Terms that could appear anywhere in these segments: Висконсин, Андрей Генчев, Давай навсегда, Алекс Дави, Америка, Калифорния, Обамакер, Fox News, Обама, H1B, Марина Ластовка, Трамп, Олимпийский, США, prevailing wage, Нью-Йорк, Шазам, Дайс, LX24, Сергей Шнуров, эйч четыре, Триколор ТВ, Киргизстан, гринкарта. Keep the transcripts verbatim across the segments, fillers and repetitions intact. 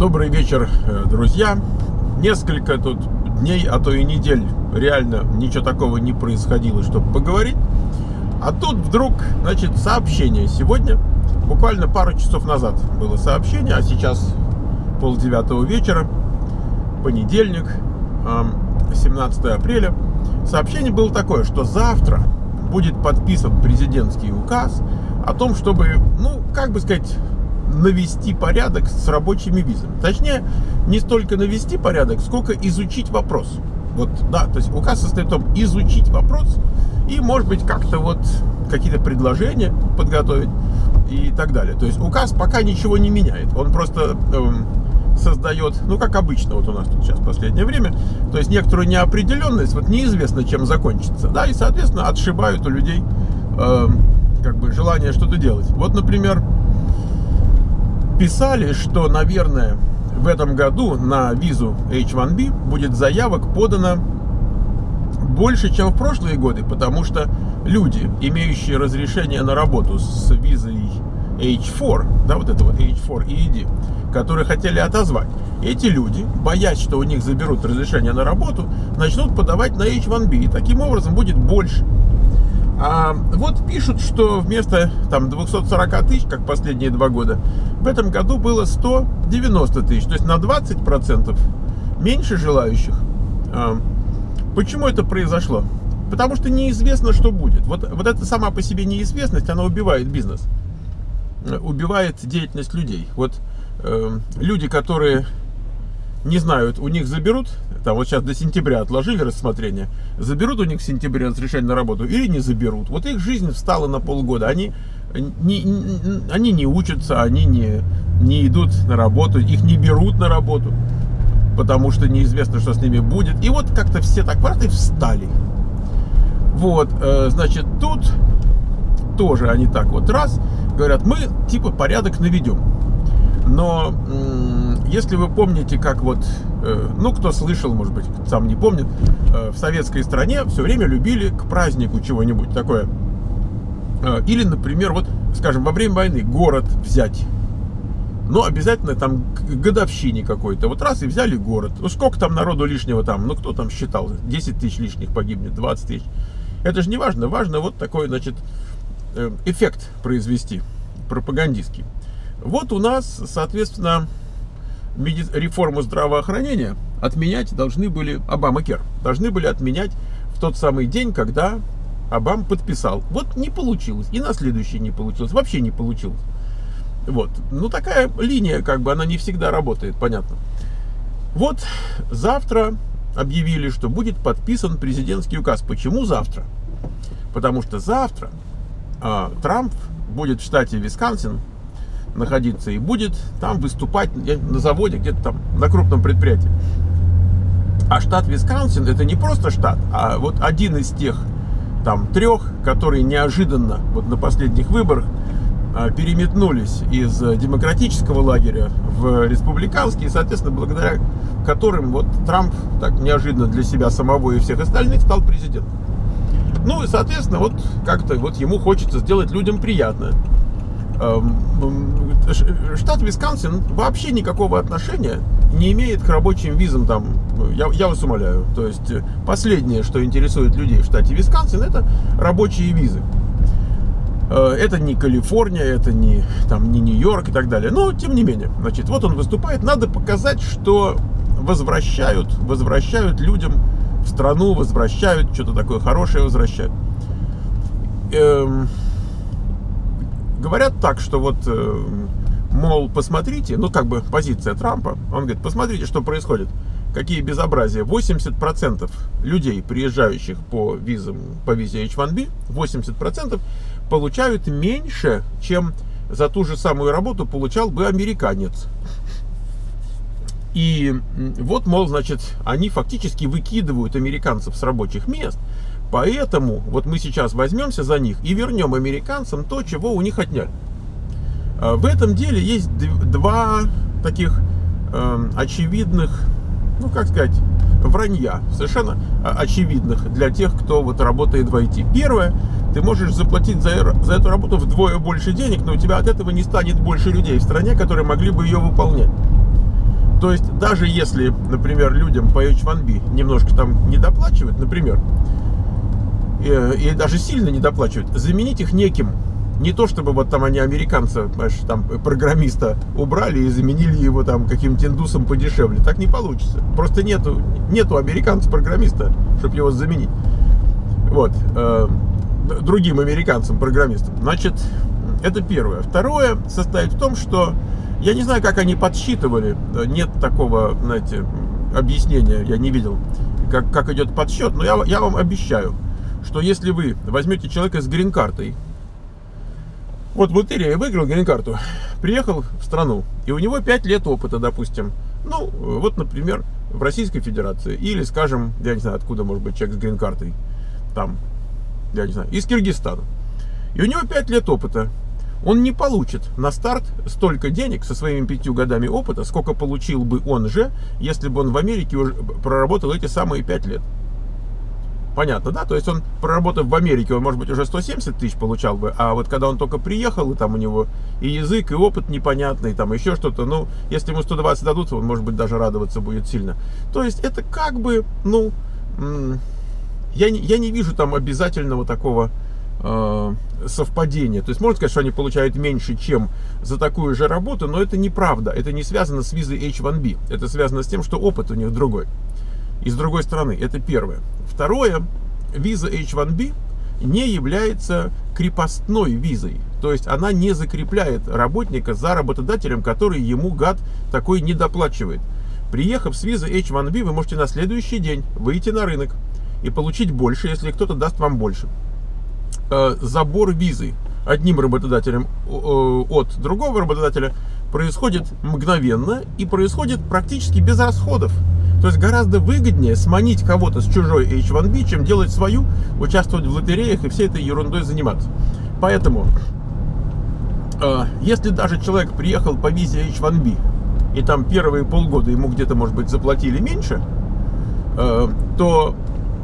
Добрый вечер, друзья. Несколько тут дней, а то и недель реально ничего такого не происходило, чтобы поговорить. А тут вдруг, значит, сообщение сегодня. Буквально пару часов назад было сообщение, а сейчас полдевятого вечера, понедельник, семнадцатое апреля. Сообщение было такое, что завтра будет подписан президентский указ о том, чтобы, ну, как бы сказать, навести порядок с рабочими визами. Точнее, не столько навести порядок, сколько изучить вопрос. Вот, да, то есть указ состоит в том, изучить вопрос и, может быть, как-то вот какие-то предложения подготовить и так далее. То есть указ пока ничего не меняет. Он просто эм, создает, ну, как обычно, вот у нас тут сейчас в последнее время, то есть некоторую неопределенность, вот неизвестно, чем закончится, да, и, соответственно, отшибают у людей эм, как бы желание что-то делать. Вот, например, писали, что, наверное, в этом году на визу эйч один би будет заявок подано больше, чем в прошлые годы, потому что люди, имеющие разрешение на работу с визой эйч четыре, да, вот это вот эйч четыре и и ди, которые хотели отозвать, эти люди, боясь, что у них заберут разрешение на работу, начнут подавать на эйч один би, и таким образом будет больше. А вот пишут, что вместо там двухсот сорока тысяч, как последние два года, в этом году было сто девяносто тысяч, то есть на двадцать процентов меньше желающих. А почему это произошло? Потому что неизвестно, что будет. Вот, вот эта сама по себе неизвестность, она убивает бизнес, убивает деятельность людей. Вот э, люди, которые не знают, у них заберут, там вот сейчас до сентября отложили рассмотрение, заберут у них в сентябре разрешение на работу или не заберут. Вот их жизнь встала на полгода, они не, они не учатся, они не, не идут на работу, их не берут на работу, потому что неизвестно, что с ними будет. И вот как-то все так просто встали. Вот, значит, тут тоже они так вот раз, говорят, мы типа порядок наведем. Но если вы помните, как вот, ну, кто слышал, может быть, сам не помнит, в советской стране все время любили к празднику чего-нибудь такое. Или, например, вот, скажем, во время войны город взять. Но обязательно там к годовщине какой-то. Вот раз и взяли город. Ну, сколько там народу лишнего там, ну, кто там считал, десять тысяч лишних погибнет, двадцать тысяч. Это же не важно. Важно вот такой, значит, эффект произвести пропагандистский. Вот у нас, соответственно, реформу здравоохранения отменять должны были, Обамакер, должны были отменять в тот самый день, когда Обам подписал. Вот не получилось, и на следующий не получилось, вообще не получилось. Вот, ну такая линия, как бы, она не всегда работает, понятно. Вот завтра объявили, что будет подписан президентский указ. Почему завтра? Потому что завтра а, Трамп будет в штате Висконсин находиться и будет там выступать на заводе, где-то там на крупном предприятии. А штат Висконсин — это не просто штат, а вот один из тех там трех, которые неожиданно вот на последних выборах переметнулись из демократического лагеря в республиканский, и, соответственно, благодаря которым вот Трамп так неожиданно для себя самого и всех остальных стал президентом. Ну и, соответственно, вот как-то вот ему хочется сделать людям приятное. Штат Висконсин вообще никакого отношения не имеет к рабочим визам там, я, я вас умоляю. То есть последнее, что интересует людей в штате Висконсин, это рабочие визы. Это не Калифорния, это не, там, не Нью-Йорк и так далее. Но тем не менее, значит, вот он выступает. Надо показать, что возвращают, возвращают людям в страну, возвращают, что-то такое хорошее возвращают. Эм... Говорят так, что вот, мол, посмотрите, ну, как бы позиция Трампа, он говорит, посмотрите, что происходит, какие безобразия. восемьдесят процентов людей, приезжающих по визам, по визе эйч один би, восемьдесят процентов получают меньше, чем за ту же самую работу получал бы американец. И вот, мол, значит, они фактически выкидывают американцев с рабочих мест. Поэтому вот мы сейчас возьмемся за них и вернем американцам то, чего у них отняли. В этом деле есть два таких э, очевидных, ну как сказать, вранья, совершенно очевидных для тех, кто вот работает в ай ти. Первое, ты можешь заплатить за, за эту работу вдвое больше денег, но у тебя от этого не станет больше людей в стране, которые могли бы ее выполнять. То есть даже если, например, людям по эйч один би немножко там недоплачивают, например, и, и даже сильно недоплачивают, заменить их неким. Не то чтобы вот там они американца, знаешь, там программиста убрали и заменили его там каким-то индусом подешевле. Так не получится. Просто нету, нету американца-программиста, чтобы его заменить. Вот. Другим американцам-программистам. Значит, это первое. Второе состоит в том, что я не знаю, как они подсчитывали. Нет такого, знаете, объяснения. Я не видел, как, как идет подсчет. Но я, я вам обещаю, что если вы возьмете человека с грин-картой, вот в лотерее выиграл грин-карту, приехал в страну, и у него пять лет опыта, допустим. Ну, вот, например, в Российской Федерации. Или, скажем, я не знаю, откуда может быть человек с грин-картой. Там, я не знаю, из Киргизстана. И у него пять лет опыта. Он не получит на старт столько денег со своими пятью годами опыта, сколько получил бы он же, если бы он в Америке уже проработал эти самые пять лет. Понятно, да? То есть он, проработав в Америке, он, может быть, уже сто семьдесят тысяч получал бы, а вот когда он только приехал, и там у него и язык, и опыт непонятный, и там еще что-то, ну, если ему сто двадцать дадут, он, может быть, даже радоваться будет сильно. То есть это как бы, ну, я не, я не вижу там обязательного такого э, совпадения. То есть можно сказать, что они получают меньше, чем за такую же работу, но это неправда. Это не связано с визой эйч один би. Это связано с тем, что опыт у них другой. И с другой стороны, это первое. Второе, виза эйч один би не является крепостной визой. То есть она не закрепляет работника за работодателем, который ему, гад, такой недоплачивает. Приехав с визы эйч один би, вы можете на следующий день выйти на рынок и получить больше, если кто-то даст вам больше. Забор визы одним работодателем от другого работодателя происходит мгновенно и происходит практически без расходов. То есть гораздо выгоднее сманить кого-то с чужой эйч один би, чем делать свою, участвовать в лотереях и всей этой ерундой заниматься. Поэтому, э, если даже человек приехал по визе эйч один би, и там первые полгода ему где-то, может быть, заплатили меньше, э, то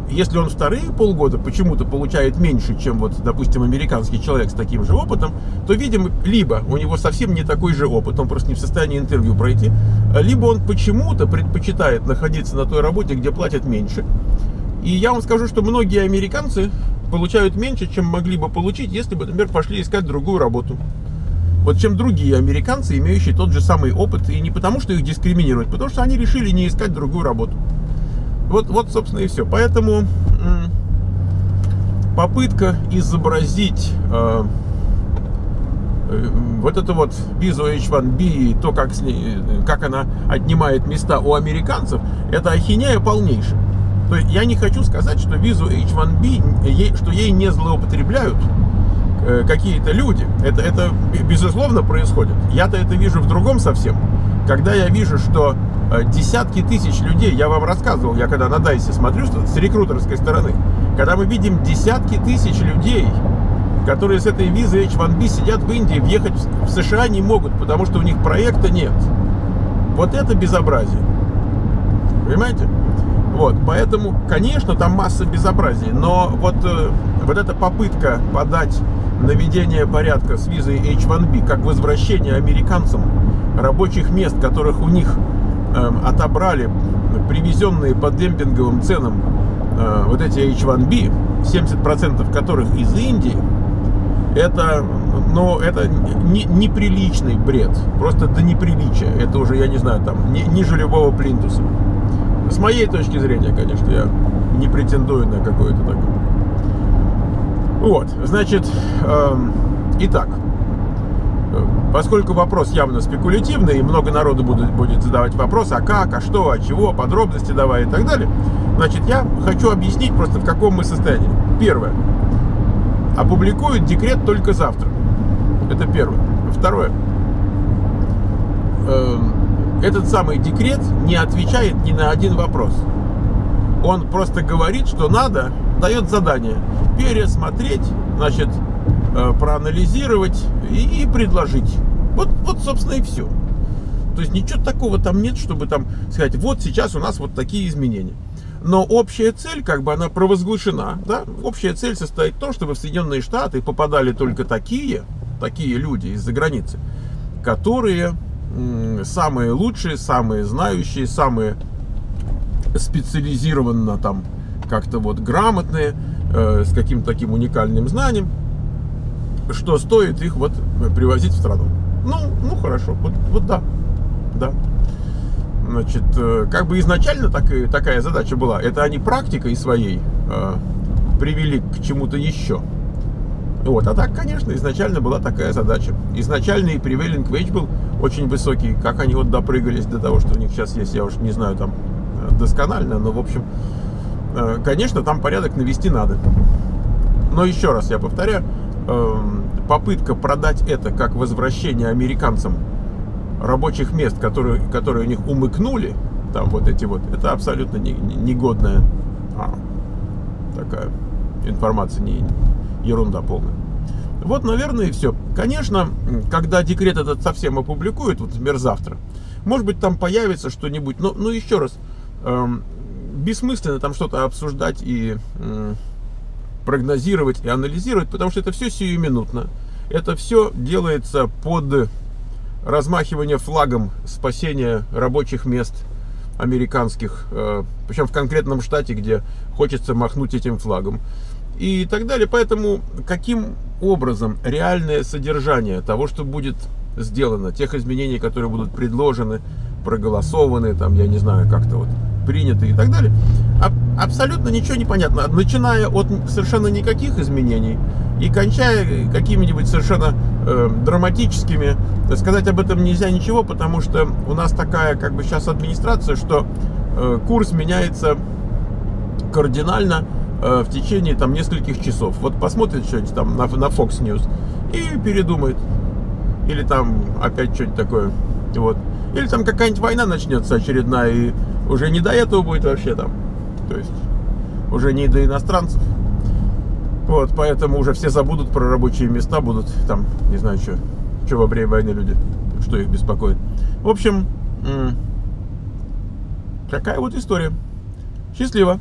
если он вторые полгода почему-то получает меньше, чем, вот, допустим, американский человек с таким же опытом, то, видимо, либо у него совсем не такой же опыт, он просто не в состоянии интервью пройти, либо он почему-то предпочитает находиться на той работе, где платят меньше. И я вам скажу, что многие американцы получают меньше, чем могли бы получить, если бы, например, пошли искать другую работу. Вот чем другие американцы, имеющие тот же самый опыт, и не потому, что их дискриминируют, потому что они решили не искать другую работу. Вот, вот, собственно, и все. Поэтому попытка изобразить э, э, вот эту вот визу эйч один би, то, как, с ней, как она отнимает места у американцев, это ахинея полнейшая. То есть я не хочу сказать, что визу эйч один би, ей, что ей не злоупотребляют э, какие-то люди. Это, это, безусловно, происходит. Я-то это вижу в другом совсем. Когда я вижу, что десятки тысяч людей, я вам рассказывал, я когда на Дайсе смотрю с рекрутерской стороны, когда мы видим десятки тысяч людей, которые с этой визы эйч один би сидят в Индии, въехать в США не могут, потому что у них проекта нет. Вот это безобразие. Понимаете? Вот, поэтому, конечно, там масса безобразий, но вот, вот эта попытка подать наведение порядка с визой эйч один би как возвращение американцам рабочих мест, которых у них отобрали, привезенные по демпинговым ценам вот эти эйч один би, семьдесят процентов которых из Индии, это, ну, это не, неприличный бред, просто до неприличия. Это уже, я не знаю, там, ни, ниже любого плинтуса. С моей точки зрения, конечно, я не претендую на какое-то такое. Вот, значит, э, итак. Поскольку вопрос явно спекулятивный, и много народу будет, будет задавать вопросы, а как, а что, а чего, подробности давай и так далее, значит, я хочу объяснить просто, в каком мы состоянии. Первое. Опубликуют декрет только завтра. Это первое. Второе. Этот самый декрет не отвечает ни на один вопрос. Он просто говорит, что надо, дает задание пересмотреть, значит, проанализировать и, и предложить. Вот, вот, собственно, и все. То есть ничего такого там нет, чтобы там сказать, вот сейчас у нас вот такие изменения. Но общая цель, как бы она провозглашена, да? Общая цель состоит в том, чтобы в Соединенные Штаты попадали только такие, такие люди из-за границы, которые самые лучшие, самые знающие, самые специализированно там как-то вот грамотные, э, с каким-то таким уникальным знанием, что стоит их вот привозить в страну. Ну, ну хорошо, вот, вот да, да. Значит, э, как бы изначально так и, такая задача была. Это они практикой своей э, привели к чему-то еще. Вот, а так, конечно, изначально была такая задача. Изначально и prevailing wage был очень высокий. Как они вот допрыгались до того, что у них сейчас есть, я уж не знаю там досконально, но, в общем, конечно, там порядок навести надо. Но еще раз я повторяю, попытка продать это как возвращение американцам рабочих мест, которые, которые у них умыкнули, там вот эти вот, это абсолютно негодная а, такая информация, не ерунда полная. Вот, наверное, и все. Конечно, когда декрет этот совсем опубликуют, вот, например, завтра, может быть, там появится что-нибудь, но, но еще раз, эм, бессмысленно там что-то обсуждать и э, прогнозировать и анализировать, потому что это все сиюминутно. Это все делается под размахивание флагом спасения рабочих мест американских, э, причем в конкретном штате, где хочется махнуть этим флагом. И так далее. Поэтому каким образом реальное содержание того, что будет сделано, тех изменений, которые будут предложены, проголосованы, там, я не знаю, как-то вот приняты и так далее, абсолютно ничего не понятно. Начиная от совершенно никаких изменений и кончая какими-нибудь совершенно э, драматическими, сказать об этом нельзя ничего, потому что у нас такая, как бы, сейчас администрация, что э, курс меняется кардинально в течение там нескольких часов. Вот посмотрит что-нибудь там на, на Fox News и передумает. Или там опять что-нибудь такое. Вот. Или там какая-нибудь война начнется очередная, и уже не до этого будет вообще там. То есть уже не до иностранцев. Вот, поэтому уже все забудут про рабочие места, будут там, не знаю, что, что во время войны люди, что их беспокоит. В общем, такая вот история. Счастливо!